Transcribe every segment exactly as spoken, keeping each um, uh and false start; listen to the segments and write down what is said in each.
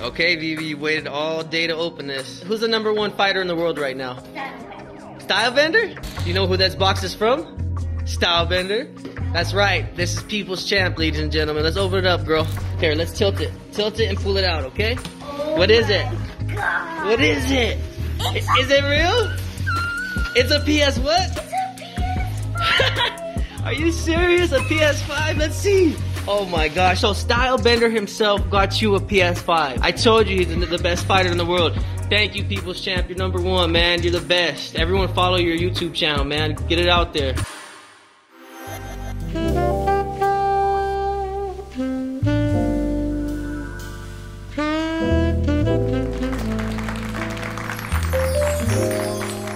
Okay, Vivi, you waited all day to open this. Who's the number one fighter in the world right now? Stylebender? Do you know who that box is from? Stylebender. That's right. This is People's Champ, ladies and gentlemen. Let's open it up, girl. Here, let's tilt it. Tilt it and pull it out, okay? Oh what is it? God. What is it? Is, is it real? It's a P S what? It's a P S five. Are you serious? A P S five? Let's see. Oh my gosh. So Stylebender himself got you a P S five. I told you he's the best fighter in the world. Thank you, People's Champ. You're number one, man. You're the best. Everyone follow your YouTube channel, man. Get it out there.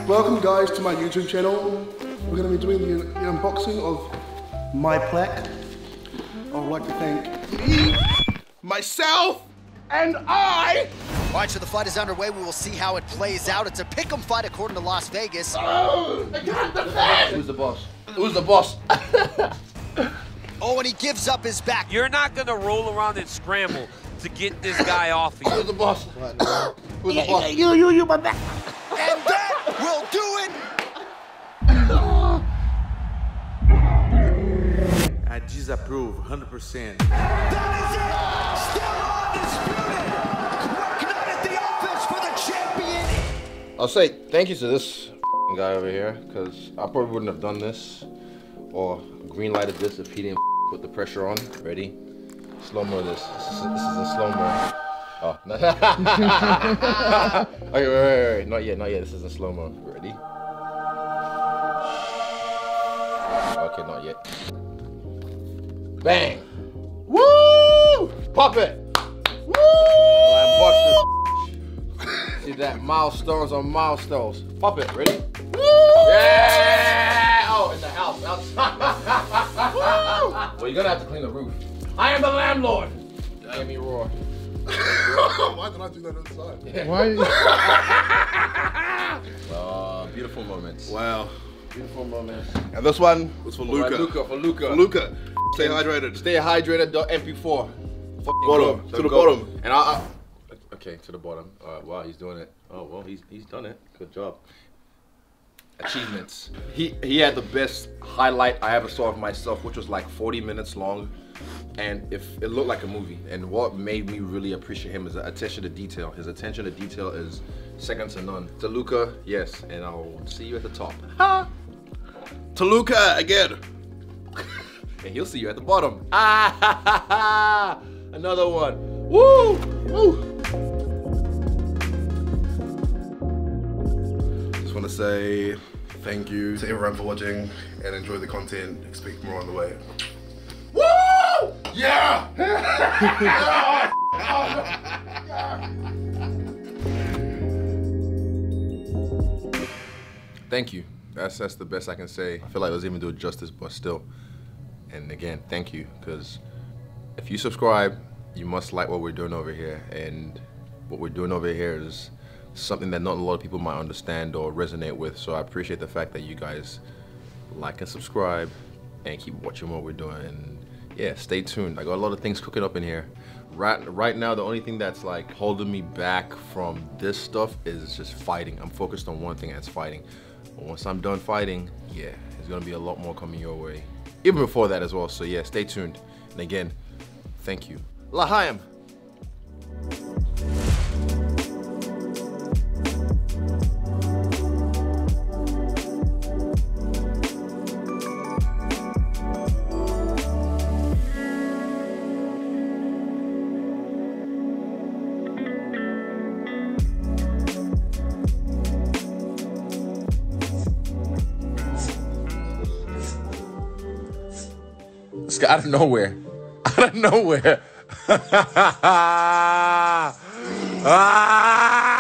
Welcome guys to my YouTube channel. We're going to be doing the, the unboxing of my plaque. I would like to thank me, myself, and I! All right, so the fight is underway. We will see how it plays out. It's a pick'em fight according to Las Vegas. Oh, I got the fan! Who's the boss? Who's the boss? Oh, and he gives up his back. You're not going to roll around and scramble to get this guy off of you. Who's the boss? Who's the boss? You, you, you, my back. And that will do it! I disapprove one hundred percent. That is it! Still undisputed! Working out at the office for the champion! I'll say thank you to this guy over here, because I probably wouldn't have done this or green lighted this if he didn't put the pressure on. Ready? Slow-mo this. This is, this is a slow-mo. Oh, no. Okay, wait, wait, wait. Not yet, not yet. This is a slow-mo. Ready? Okay, not yet. Bang! Woo! Pop it! Woo! Well, this. See that? Milestones on milestones. Pop it. Ready? Woo! Yeah! Oh, it's a house. Woo! Well, you're gonna have to clean the roof. I am the landlord! Damn me roar. Why did I do that inside? Yeah. Why? uh, beautiful moments. Wow. Beautiful moments. And this one was for Luca. Right, Luca. For Luca. For Luca. Stay hydrated. Stay hydrated. M P four. Bottom. Go. To so the go. Bottom. And I, I. Okay, to the bottom. All right. Wow, he's doing it. Oh well, he's he's done it. Good job. Achievements. He he had the best highlight I ever saw of myself, which was like forty minutes long, and if it looked like a movie. And what made me really appreciate him is the attention to detail. His attention to detail is second to none. To Luca, yes, and I'll see you at the top. Ha! To Luca again. And he'll see you at the bottom. Ah, ha, ha, ha. Another one. Woo! Woo! Just want to say thank you to everyone for watching and enjoy the content. Expect more on the way. Woo! Yeah! Yeah! Thank you. That's, that's the best I can say. I feel like I was even doing justice, but still. And again, thank you, because if you subscribe, you must like what we're doing over here. And what we're doing over here is something that not a lot of people might understand or resonate with. So I appreciate the fact that you guys like and subscribe and keep watching what we're doing. And yeah, stay tuned. I got a lot of things cooking up in here. Right, right now, the only thing that's like holding me back from this stuff is just fighting. I'm focused on one thing, and it's fighting. But once I'm done fighting, yeah, there's gonna be a lot more coming your way. Even before that as well, so yeah, stay tuned. And again, thank you. L'chaim. Out of nowhere. Out of nowhere. Ah!